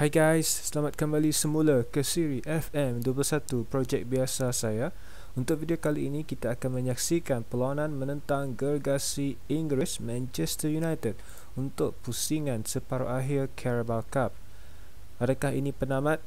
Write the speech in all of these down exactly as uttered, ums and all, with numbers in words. Hai guys, selamat kembali semula ke siri F M dua puluh satu projek biasa saya. Untuk video kali ini kita akan menyaksikan perlawanan menentang gergasi Inggris Manchester United untuk pusingan separuh akhir Carabao Cup. Adakah ini penamat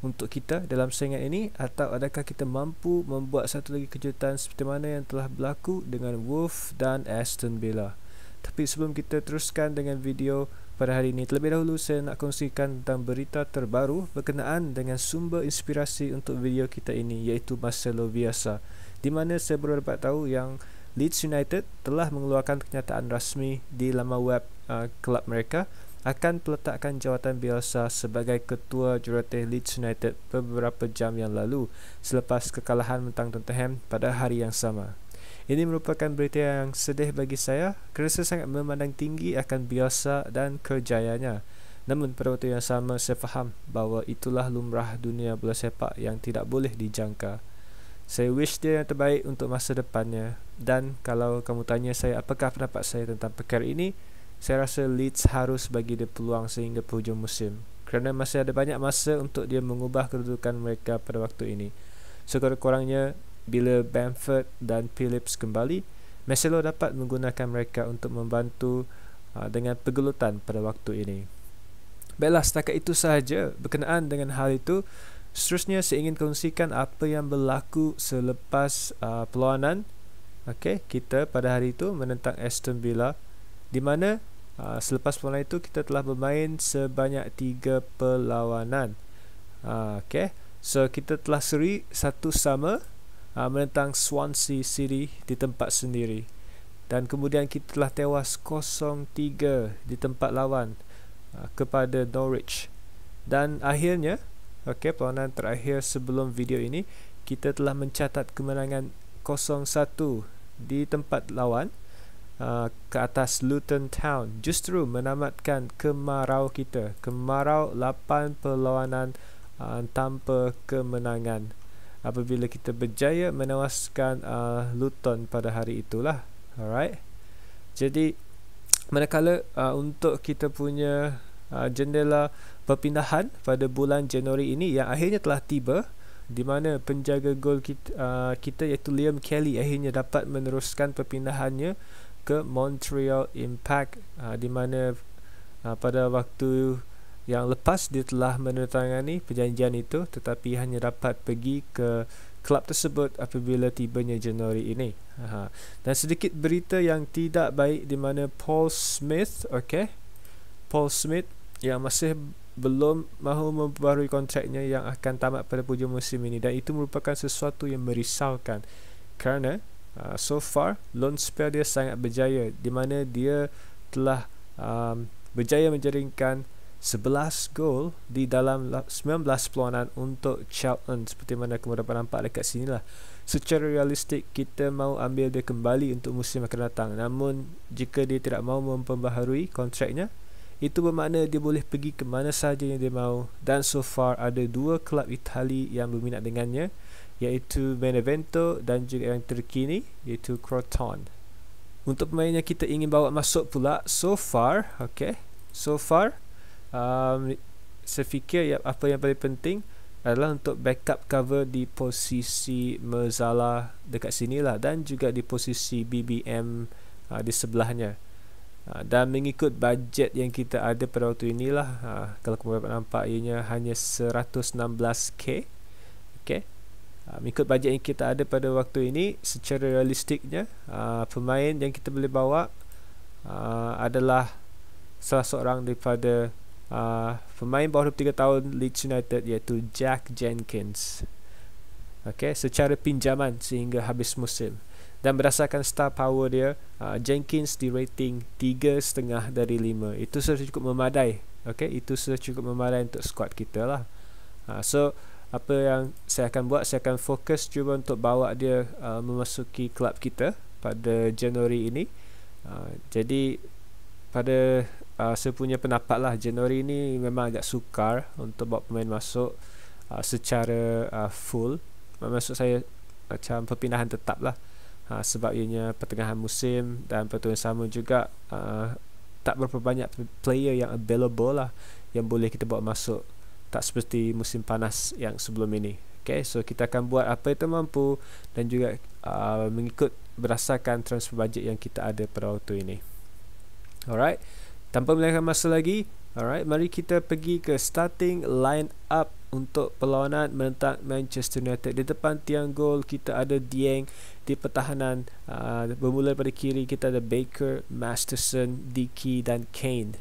untuk kita dalam saingan ini, atau adakah kita mampu membuat satu lagi kejutan seperti mana yang telah berlaku dengan Wolves dan Aston Villa? Tapi sebelum kita teruskan dengan video pada hari ini, terlebih dahulu saya nak kongsikan tentang berita terbaru berkenaan dengan sumber inspirasi untuk video kita ini, iaitu Marcelo Bielsa, di mana saya baru dapat tahu yang Leeds United telah mengeluarkan kenyataan rasmi di laman web uh, klub mereka akan meletakkan jawatan Bielsa sebagai ketua jurulatih Leeds United beberapa jam yang lalu selepas kekalahan menentang Tottenham pada hari yang sama. Ini merupakan berita yang sedih bagi saya kerana saya sangat memandang tinggi akan Bielsa dan kerjayanya. Namun pada waktu yang sama saya faham bahawa itulah lumrah dunia bola sepak yang tidak boleh dijangka. Saya wish dia yang terbaik untuk masa depannya, dan kalau kamu tanya saya apakah pendapat saya tentang perkara ini, saya rasa Leeds harus bagi dia peluang sehingga penghujung musim kerana masih ada banyak masa untuk dia mengubah kedudukan mereka pada waktu ini. Sekurang-kurangnya bila Bamford dan Phillips kembali, Marcelo dapat menggunakan mereka untuk membantu uh, dengan pergelutan pada waktu ini. Baiklah, setakat itu sahaja berkenaan dengan hal itu. Seterusnya saya ingin kongsikan apa yang berlaku selepas uh, perlawanan okay, kita pada hari itu menentang Aston Villa, di mana uh, selepas perlawanan itu kita telah bermain sebanyak tiga perlawanan. uh, okay. So kita telah seri satu sama Uh, menentang Swansea City di tempat sendiri, dan kemudian kita telah tewas kosong tiga di tempat lawan uh, kepada Norwich, dan akhirnya okay, perlawanan terakhir sebelum video ini kita telah mencatat kemenangan kosong satu di tempat lawan uh, ke atas Luton Town, justru menamatkan kemarau kita, kemarau lapan perlawanan uh, tanpa kemenangan apabila kita berjaya menewaskan uh, Luton pada hari itulah. Alright. Jadi manakala uh, untuk kita punya uh, jendela perpindahan pada bulan Januari ini yang akhirnya telah tiba, di mana penjaga gol kita, uh, kita iaitu Liam Kelly akhirnya dapat meneruskan perpindahannya ke Montreal Impact, uh, di mana uh, pada waktu yang lepas dia telah menandatangani perjanjian itu tetapi hanya dapat pergi ke klub tersebut apabila tibanya Januari ini. Aha. Dan sedikit berita yang tidak baik, di mana Paul Smith, okay, Paul Smith yang masih belum mahu memperbarui kontraknya yang akan tamat pada hujung musim ini, dan itu merupakan sesuatu yang merisaukan kerana uh, so far loan spell dia sangat berjaya, di mana dia telah um, berjaya menjaringkan sebelas gol di dalam sembilan belas perlawanan untuk Charlton, seperti mana kamu dapat nampak dekat sini lah. Secara realistik kita mahu ambil dia kembali untuk musim akan datang, namun jika dia tidak mahu memperbaharui kontraknya, itu bermakna dia boleh pergi ke mana sahaja yang dia mahu, dan so far ada dua klub Itali yang berminat dengannya, iaitu Benevento dan juga yang terkini iaitu Crotone. Untuk pemain yang kita ingin bawa masuk pula, so far okay, so far Um, saya fikir ya, apa yang paling penting adalah untuk backup cover di posisi Merzala dekat sini lah, dan juga di posisi B B M uh, di sebelahnya, uh, dan mengikut bajet yang kita ada pada waktu inilah, uh, kalau kamu dapat nampak ianya hanya seratus enam belas K. okay. Uh, mengikut bajet yang kita ada pada waktu ini, secara realistiknya uh, pemain yang kita boleh bawa uh, adalah salah seorang daripada Uh, pemain bawah dua puluh tiga tahun Leeds United, iaitu Jack Jenkins, okay, secara pinjaman sehingga habis musim, dan berdasarkan star power dia, uh, Jenkins di rating tiga koma lima dari lima. Itu sudah cukup memadai, okay, itu sudah cukup memadai untuk squad kita lah. uh, So apa yang saya akan buat, saya akan fokus cuba untuk bawa dia uh, memasuki klub kita pada Januari ini. uh, Jadi pada Uh, saya punya pendapat lah, Januari ni memang agak sukar untuk bawa pemain masuk uh, secara uh, full, maksud saya macam perpindahan tetap lah, uh, sebab ianya pertengahan musim, dan pertengahan sama juga uh, tak berapa banyak player yang available lah yang boleh kita buat masuk, tak seperti musim panas yang sebelum ini. Okay, so kita akan buat apa yang termampu dan juga uh, mengikut berdasarkan transfer budget yang kita ada pada waktu ini. Alright, tanpa melengahkan masa lagi, alright, mari kita pergi ke starting line up untuk perlawanan menentang Manchester United. Di depan tiang gol kita ada Dieng, di pertahanan uh, bermula pada kiri kita ada Baker, Masterson, Diki dan Kane.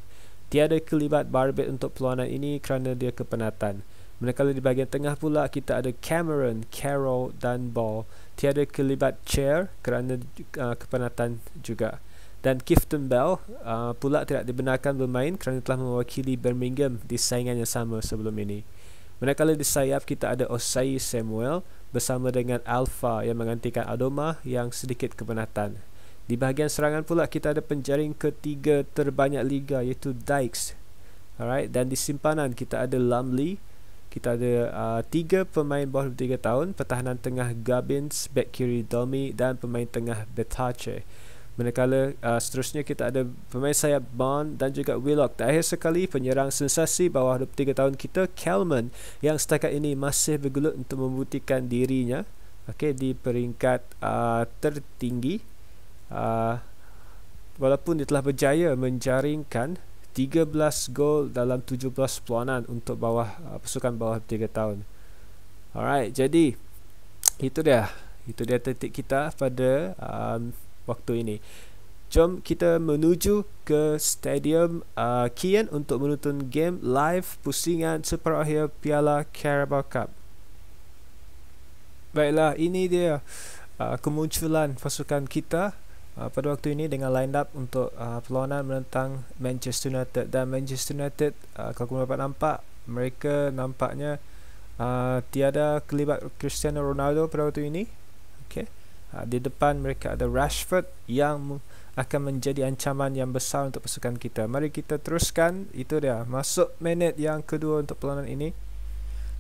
Tiada kelibat Barbet untuk perlawanan ini kerana dia kepenatan. Manakala di bahagian tengah pula kita ada Cameron, Carroll dan Ball. Tiada kelibat Chair kerana uh, kepenatan juga. Dan Clifton Bell uh, pula tidak dibenarkan bermain kerana telah mewakili Birmingham di saingan yang sama sebelum ini. Manakala di sayap kita ada Osei Samuel bersama dengan Alpha yang menggantikan Adoma yang sedikit kepenatan. Di bahagian serangan pula kita ada penjaring ketiga terbanyak liga iaitu Dykes. Alright, dan di simpanan kita ada Lumley. Kita ada uh, tiga pemain bawah tiga tahun, pertahanan tengah Gubbins, back kiri Domi dan pemain tengah Betache. Manakala uh, seterusnya kita ada pemain sayap Bond dan juga Willock. Terakhir sekali penyerang sensasi bawah dua puluh tiga tahun kita, Cameron, yang setakat ini masih bergelut untuk membuktikan dirinya, okay, di peringkat uh, tertinggi. Uh, walaupun dia telah berjaya menjaringkan tiga belas gol dalam tujuh belas perlawanan untuk bawah uh, pasukan bawah tiga tahun. Alright, jadi itu dia. Itu dia titik kita pada um, waktu ini. Jom kita menuju ke Stadium uh, Kian untuk menonton game live pusingan separuh akhir Piala Carabao Cup. Baiklah, ini dia uh, kemunculan pasukan kita Uh, pada waktu ini dengan line up untuk uh, perlawanan menentang Manchester United. Dan Manchester United, uh, kalau kamu dapat nampak, mereka nampaknya uh, tiada kelibat Cristiano Ronaldo pada waktu ini. Okay. Uh, di depan mereka ada Rashford yang akan menjadi ancaman yang besar untuk pasukan kita. Mari kita teruskan. Itu dia, masuk minit yang kedua untuk perlawanan ini.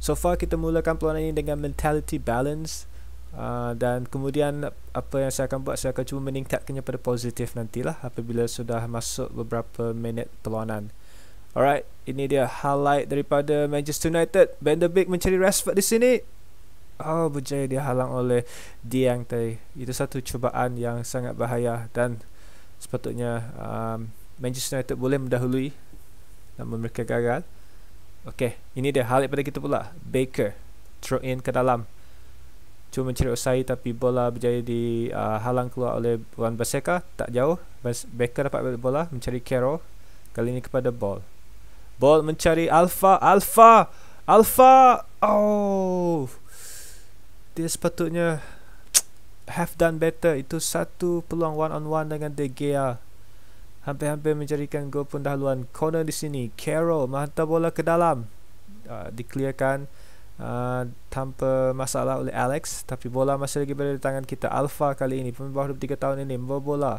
So far kita mulakan perlawanan ini dengan mentality balance. Uh, dan kemudian apa yang saya akan buat, saya akan cuba meningkatkannya pada positif nantilah apabila sudah masuk beberapa minit perlawanan. Alright, ini dia highlight daripada Manchester United. Van der Beek mencari Rashford di sini. Oh, berjaya dihalang oleh Dieng tadi. Itu satu cubaan yang sangat bahaya dan sepatutnya um, Manchester United boleh mendahului, namun mereka gagal. Okay, ini dia highlight pada kita pula. Baker throw in ke dalam, cuma mencari Osei tapi bola berjaya dihalang uh, keluar oleh Wan-Bissaka. Tak jauh, Baker dapat bola mencari Carroll, kali ini kepada Ball. Ball mencari Alpha. Alpha Alpha oh, dia sepatutnya have done better. Itu satu peluang one on one dengan De Gea, hampir-hampir menjadikan gol pendahuluan. Corner di sini, Carroll menghantar bola ke dalam, uh, dikliarkan Uh, tanpa masalah oleh Alex, tapi bola masih lagi berada di tangan kita. Alpha kali ini, pemain bawah dua puluh tiga tahun ini membawa bola.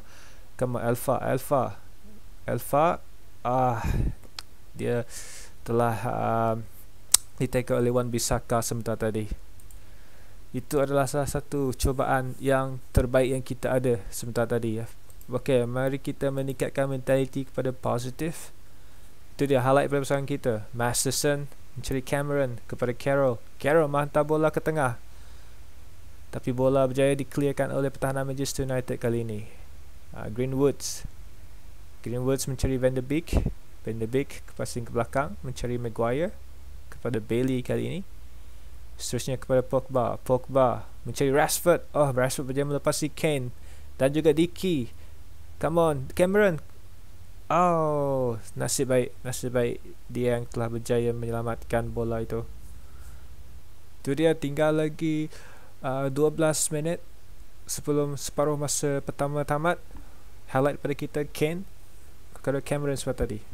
Come on, Alpha Alpha Alpha ah, dia telah uh, ditake oleh Wan-Bissaka sebentar tadi. Itu adalah salah satu cubaan yang terbaik yang kita ada sebentar tadi. Okey, mari kita meningkatkan mentaliti kepada positif. Itu dia highlight pada pasangan kita. Masterson mencari Cameron kepada Carroll. Carroll menghantar bola ke tengah, tapi bola berjaya dikelirkan oleh pertahanan Manchester United kali ini. Uh, Greenwoods Greenwoods mencari Van der Beek. Van der Beek passing ke belakang mencari Maguire kepada Bailey kali ini. Seterusnya kepada Pogba. Pogba mencari Rashford. Oh, Rashford berjaya melepasi Kane dan juga Diki. Come on, Cameron. Oh, nasib baik, nasib baik dia yang telah berjaya menyelamatkan bola itu. Itu dia, tinggal lagi uh, dua belas minit sebelum separuh masa pertama tamat. Highlight pada kita Kane kepada Cameron sebab tadi.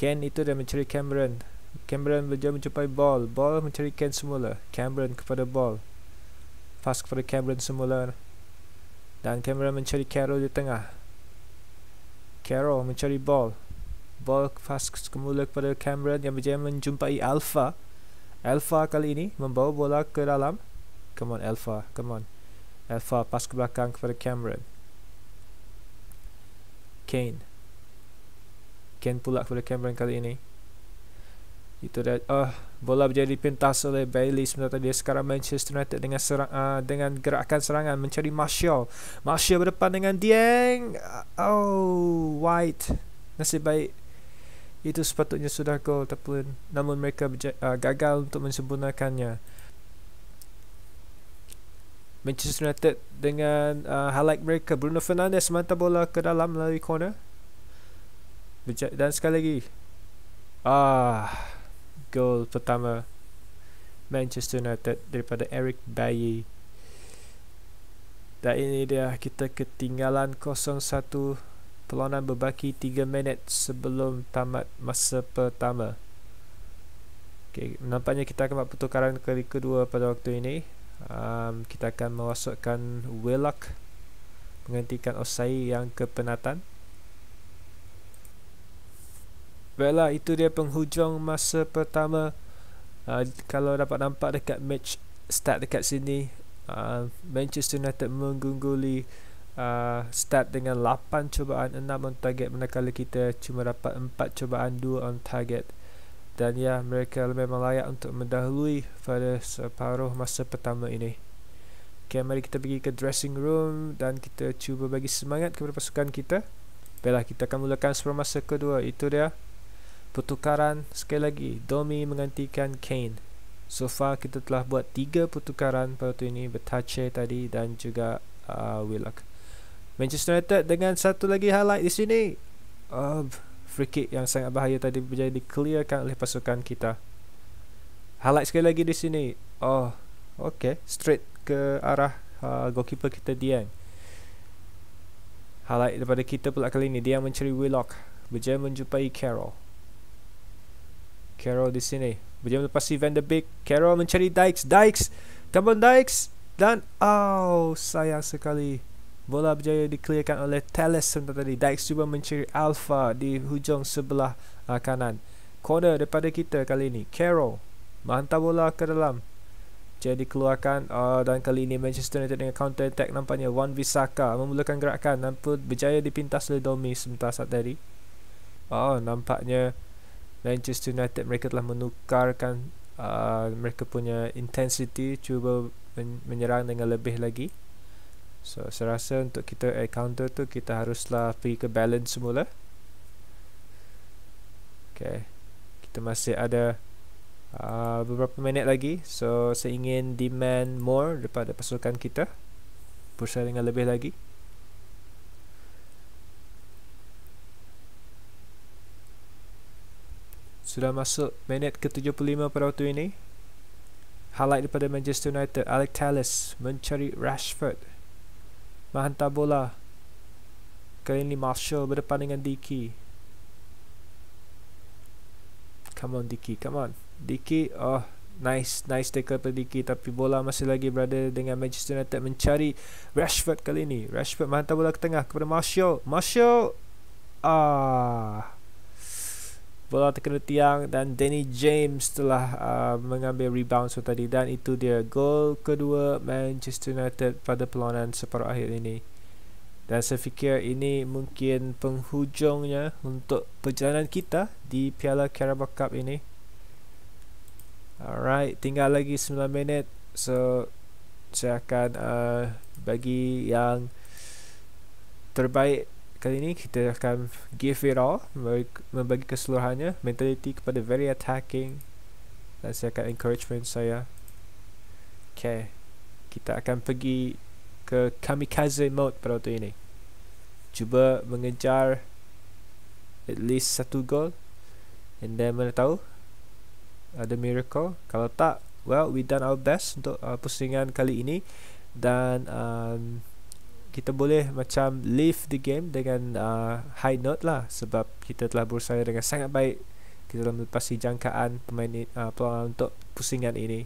Kane itu dia mencari Cameron. Cameron berjaya menjumpai Ball. Ball mencari Kane semula. Cameron kepada Ball. Pas kepada Cameron semula. Dan Cameron mencari Carroll di tengah. Carroll mencari Ball. Ball pas kemula kepada Cameron yang berjaya menjumpai Alpha. Alpha kali ini membawa bola ke dalam. Come on Alpha, come on. Alpha pas ke belakang kepada Cameron. Kane. Kane pula kepada Cameron kali ini. Itu dah. Oh, bola menjadi pintas oleh Bailey. Sementara dia sekarang Manchester United dengan serang, uh, dengan gerakan serangan mencari Martial. Martial berdepan dengan Dieng. Oh, White. Nasib baik. Itu sepatutnya sudah gol, tapi namun mereka berja, uh, gagal untuk menyempurnakannya. Manchester United dengan uh, highlight mereka. Bruno Fernandes mantap bola ke dalam melalui corner. Berja, dan sekali lagi. Ah, gol pertama Manchester United daripada Eric Bailly. Dan ini dia, kita ketinggalan kosong satu. Perlawanan berbaki tiga minit sebelum tamat masa pertama. Okay, nampaknya kita akan buat pertukaran kali kedua pada waktu ini. Um, kita akan mewasukkan Willock menggantikan Osai yang kepenatan. Baiklah, itu dia penghujung masa pertama. Uh, kalau dapat nampak dekat match start dekat sini, uh, Manchester United mengungguli uh, start dengan lapan cubaan, enam on target, manakala kita cuma dapat empat cubaan, dua on target. Dan ya, mereka memang layak untuk mendahului pada separuh masa pertama ini. Ok, mari kita pergi ke dressing room dan kita cuba bagi semangat kepada pasukan kita. Baiklah, kita akan mulakan separuh masa kedua. Itu dia pertukaran sekali lagi. Domi menggantikan Kane. So far kita telah buat tiga pertukaran pada waktu ini. Betache tadi dan juga uh, Willock. Manchester United dengan satu lagi highlight di sini. Uh, Free kick yang sangat bahaya tadi menjadi clearkan oleh pasukan kita. Highlight sekali lagi di sini. Oh, ok, straight ke arah uh, goalkeeper kita Dieng. Highlight daripada kita pula kali ini. Dieng mencari Willock, berjaya menjumpai Carroll. Carroll di sini berjaya melepasi Van de Beek. Carroll mencari Dykes. Dykes, Cameron Dykes. Dan oh, sayang sekali, bola berjaya dikeliarkan oleh Telles tadi. Dykes cuba mencari Alpha di hujung sebelah uh, kanan. Corner daripada kita kali ini. Carroll menghantar bola ke dalam. Jadi keluarkan uh, dan kali ini Manchester United dengan counter attack nampaknya. Wan-Bissaka memulakan gerakan, nampaknya berjaya dipintas oleh Domi sebentar saat tadi. Oh, nampaknya Manchester United mereka telah menukarkan uh, mereka punya intensity, cuba men menyerang dengan lebih lagi. So, saya rasa untuk kita air counter tu, kita haruslah pergi ke balance semula. Okay, kita masih ada uh, beberapa minit lagi. So, saya ingin demand more daripada pasukan kita. Persaingan lebih lagi. Sudah masuk minit ke tujuh puluh lima pada waktu ini. Highlight daripada Manchester United. Alex Telles mencari Rashford. Menghantar bola. Kali ini Martial berdepan dengan Diki. Come on Diki, come on Diki. Oh, nice, nice tackle pada Diki. Tapi bola masih lagi berada dengan Manchester United mencari Rashford kali ini. Rashford menghantar bola ke tengah kepada Martial. Martial, ah, bola terkena tiang dan Danny James telah uh, mengambil rebound so tadi. Dan itu dia gol kedua Manchester United pada perlawanan separuh akhir ini. Dan saya fikir ini mungkin penghujungnya untuk perjalanan kita di Piala Carabao Cup ini. Alright, tinggal lagi sembilan minit. So, saya akan uh, bagi yang terbaik kali ini. Kita akan give it all, membagi keseluruhannya, mentality kepada very attacking. Dan saya akan encouragement saya. Okay, kita akan pergi ke kamikaze mode pada waktu ini. Cuba mengejar at least satu gol, and then mana tahu ada miracle. Kalau tak, well, we done our best untuk uh, pusingan kali ini. Dan um, kita boleh macam leave the game dengan uh, high note lah, sebab kita telah berusaha dengan sangat baik. Kita telah melepasi jangkaan pemain uh, peluang untuk pusingan ini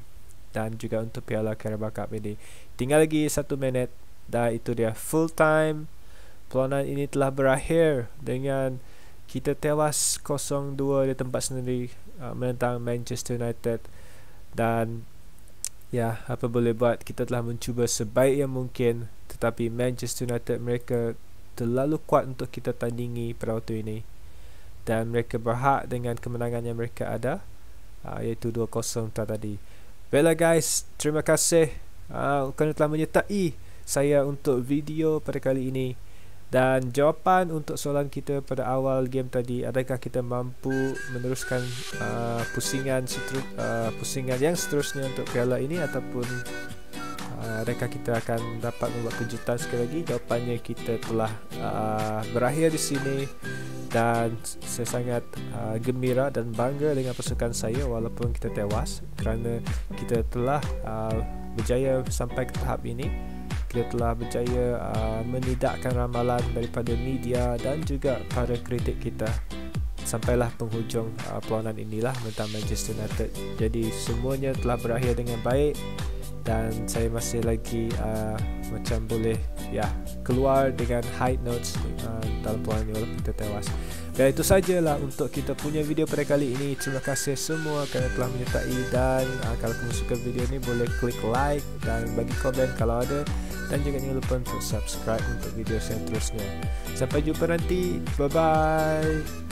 dan juga untuk Piala Carabao Cup ini. Tinggal lagi satu minit. Dah, itu dia full time. Perlawanan ini telah berakhir dengan kita tewas kosong dua di tempat sendiri uh, menentang Manchester United. Dan ya, apa boleh buat, kita telah mencuba sebaik yang mungkin. Tetapi Manchester United mereka terlalu kuat untuk kita tandingi pada waktu ini. Dan mereka berhak dengan kemenangan yang mereka ada. uh, iaitu dua kosong tadi. Baiklah guys, terima kasih uh, kerana telah menyertai saya untuk video pada kali ini. Dan jawapan untuk soalan kita pada awal game tadi, adakah kita mampu meneruskan uh, pusingan seterus, uh, pusingan yang seterusnya untuk piala ini, ataupun uh, adakah kita akan dapat membuat kejutan sekali lagi? Jawapannya kita telah uh, berakhir di sini. Dan saya sangat uh, gembira dan bangga dengan pasukan saya, walaupun kita tewas, kerana kita telah uh, berjaya sampai ke tahap ini. Kita telah berjaya uh, menidakkan ramalan daripada media dan juga para kritik kita. Sampailah penghujung uh, perlawanan inilah tentang Manchester United. Jadi semuanya telah berakhir dengan baik, dan saya masih lagi uh, macam boleh ya keluar dengan high notes uh, dalam perlawanan ini walaupun kita tewas. Dan itu sajalah untuk kita punya video pada kali ini. Terima kasih semua kerana telah menyertai, dan uh, kalau kamu suka video ini boleh klik like dan bagi komen kalau ada. Dan jangan lupa untuk subscribe untuk video saya terusnya. Sampai jumpa nanti. Bye-bye.